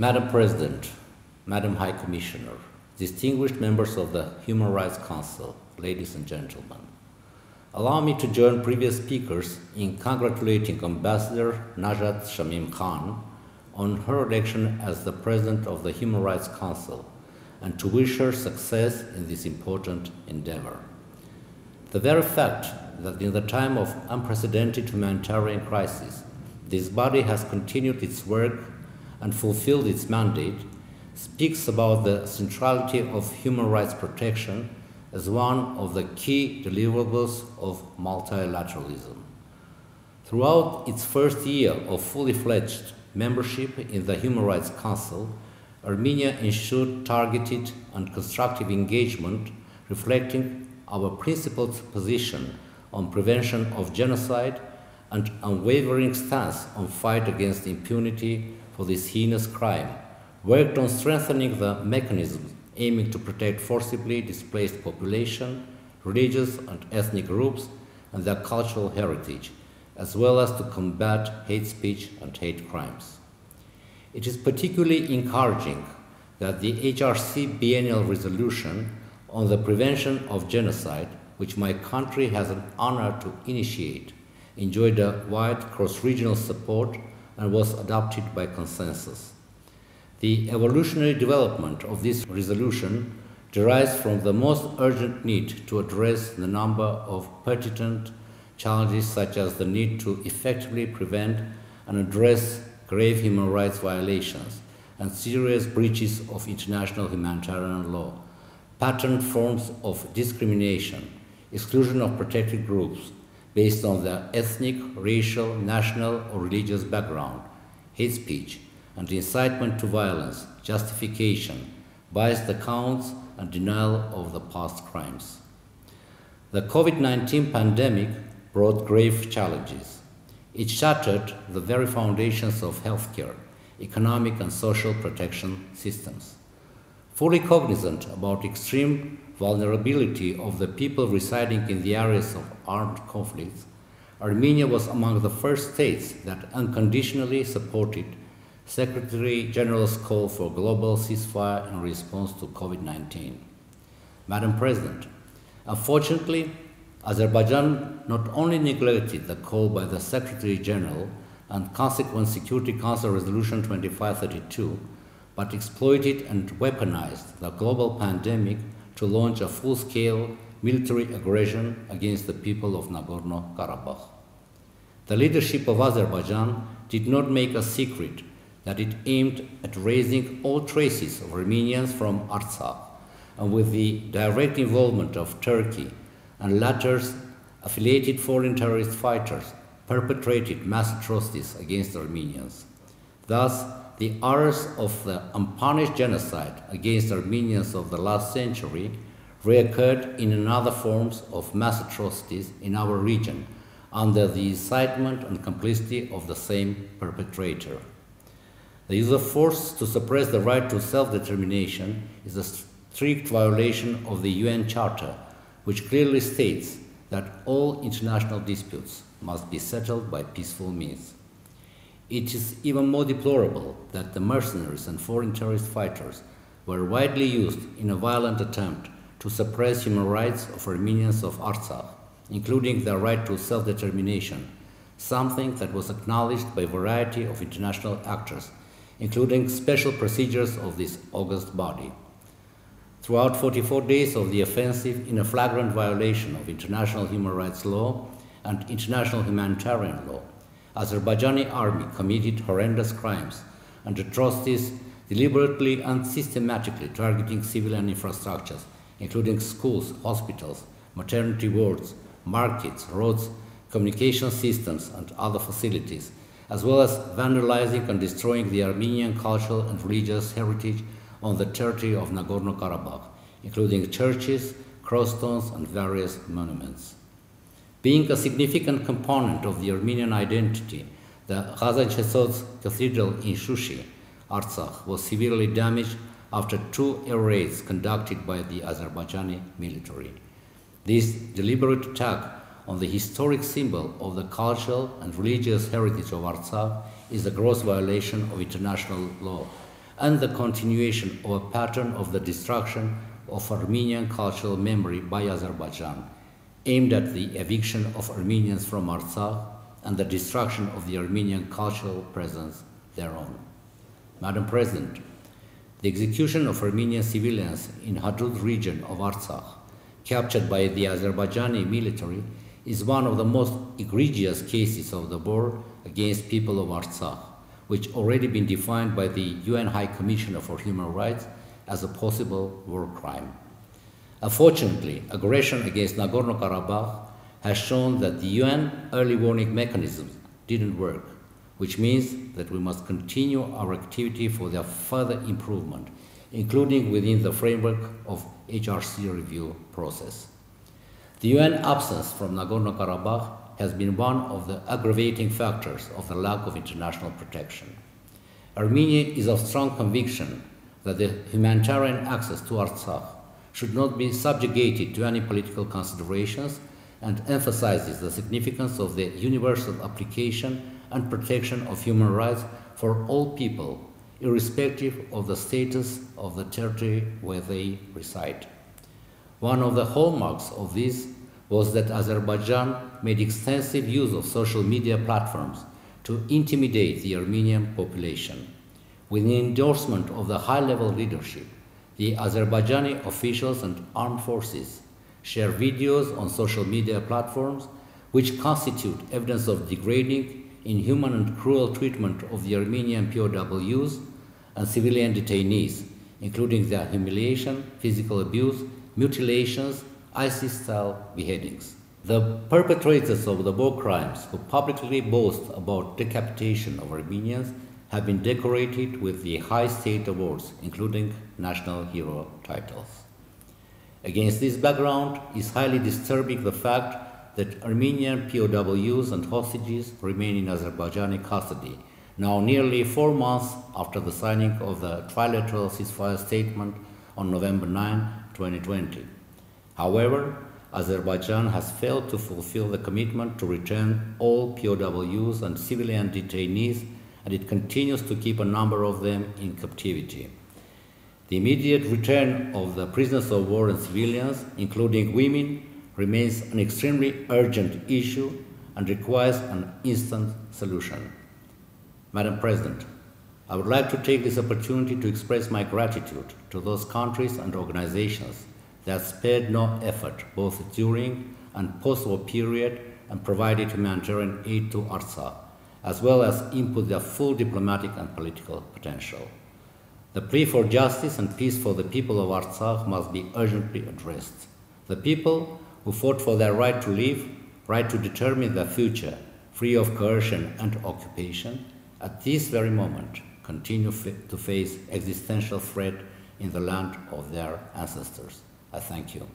Madam President, Madam High Commissioner, distinguished members of the Human Rights Council, ladies and gentlemen, allow me to join previous speakers in congratulating Ambassador Najat Shamim Khan on her election as the President of the Human Rights Council and to wish her success in this important endeavor. The very fact that in the time of unprecedented humanitarian crisis, this body has continued its work and fulfilled its mandate speaks about the centrality of human rights protection as one of the key deliverables of multilateralism. Throughout its first year of fully fledged membership in the Human Rights Council, Armenia ensured targeted and constructive engagement reflecting our principled position on prevention of genocide and unwavering stance on fight against impunity for this heinous crime, worked on strengthening the mechanisms aiming to protect forcibly displaced population, religious and ethnic groups, and their cultural heritage, as well as to combat hate speech and hate crimes. It is particularly encouraging that the HRC biennial resolution on the prevention of genocide, which my country has an honor to initiate, enjoyed a wide cross-regional support and was adopted by consensus. The evolutionary development of this resolution derives from the most urgent need to address the number of pertinent challenges, such as the need to effectively prevent and address grave human rights violations and serious breaches of international humanitarian law, patterned forms of discrimination, exclusion of protected groups based on their ethnic, racial, national, or religious background, hate speech, and incitement to violence, justification, biased accounts, and denial of the past crimes. The COVID-19 pandemic brought grave challenges. It shattered the very foundations of healthcare, economic and social protection systems. Fully cognizant about extreme vulnerability of the people residing in the areas of armed conflicts, Armenia was among the first states that unconditionally supported Secretary General's call for global ceasefire in response to COVID-19. Madam President, unfortunately, Azerbaijan not only neglected the call by the Secretary General and consequent Security Council Resolution 2532, but exploited and weaponized the global pandemic to launch a full-scale military aggression against the people of Nagorno-Karabakh. The leadership of Azerbaijan did not make a secret that it aimed at raising all traces of Armenians from Artsakh, and with the direct involvement of Turkey and latter's affiliated foreign terrorist fighters, perpetrated mass atrocities against Armenians. Thus, the horrors of the unpunished genocide against Armenians of the last century reoccurred in other forms of mass atrocities in our region under the incitement and complicity of the same perpetrator. The use of force to suppress the right to self-determination is a strict violation of the UN Charter, which clearly states that all international disputes must be settled by peaceful means. It is even more deplorable that the mercenaries and foreign terrorist fighters were widely used in a violent attempt to suppress human rights of Armenians of Artsakh, including their right to self-determination, something that was acknowledged by a variety of international actors, including special procedures of this august body. Throughout 44 days of the offensive, in a flagrant violation of international human rights law and international humanitarian law, Azerbaijani army committed horrendous crimes and atrocities, deliberately and systematically targeting civilian infrastructures, including schools, hospitals, maternity wards, markets, roads, communication systems, and other facilities, as well as vandalizing and destroying the Armenian cultural and religious heritage on the territory of Nagorno-Karabakh, including churches, crossstones, and various monuments. Being a significant component of the Armenian identity, the Ghazanchetsots Cathedral in Shushi, Artsakh, was severely damaged after two air raids conducted by the Azerbaijani military. This deliberate attack on the historic symbol of the cultural and religious heritage of Artsakh is a gross violation of international law and the continuation of a pattern of the destruction of Armenian cultural memory by Azerbaijan, aimed at the eviction of Armenians from Artsakh and the destruction of the Armenian cultural presence thereon. Madam President, the execution of Armenian civilians in Hadrut region of Artsakh, captured by the Azerbaijani military, is one of the most egregious cases of the war against people of Artsakh, which already been defined by the UN High Commissioner for Human Rights as a possible war crime. Unfortunately, aggression against Nagorno-Karabakh has shown that the UN early warning mechanisms didn't work, which means that we must continue our activity for their further improvement, including within the framework of HRC review process. The UN absence from Nagorno-Karabakh has been one of the aggravating factors of the lack of international protection. Armenia is of strong conviction that the humanitarian access to Artsakh should not be subjugated to any political considerations, and emphasizes the significance of the universal application and protection of human rights for all people, irrespective of the status of the territory where they reside. One of the hallmarks of this was that Azerbaijan made extensive use of social media platforms to intimidate the Armenian population. With the endorsement of the high-level leadership, the Azerbaijani officials and armed forces share videos on social media platforms which constitute evidence of degrading, inhuman and cruel treatment of the Armenian POWs and civilian detainees, including their humiliation, physical abuse, mutilations, ISIS-style beheadings. The perpetrators of the war crimes who publicly boast about decapitation of Armenians have been decorated with the high state awards, including national hero titles. Against this background, it's highly disturbing the fact that Armenian POWs and hostages remain in Azerbaijani custody, now nearly 4 months after the signing of the trilateral ceasefire statement on November 9, 2020. However, Azerbaijan has failed to fulfill the commitment to return all POWs and civilian detainees, and it continues to keep a number of them in captivity. The immediate return of the prisoners of war and civilians, including women, remains an extremely urgent issue and requires an instant solution. Madam President, I would like to take this opportunity to express my gratitude to those countries and organizations that spared no effort both during and post-war period and provided humanitarian aid to Artsakh, as well as input their full diplomatic and political potential. The plea for justice and peace for the people of Artsakh must be urgently addressed. The people who fought for their right to live, right to determine their future, free of coercion and occupation, at this very moment continue to face existential threat in the land of their ancestors. I thank you.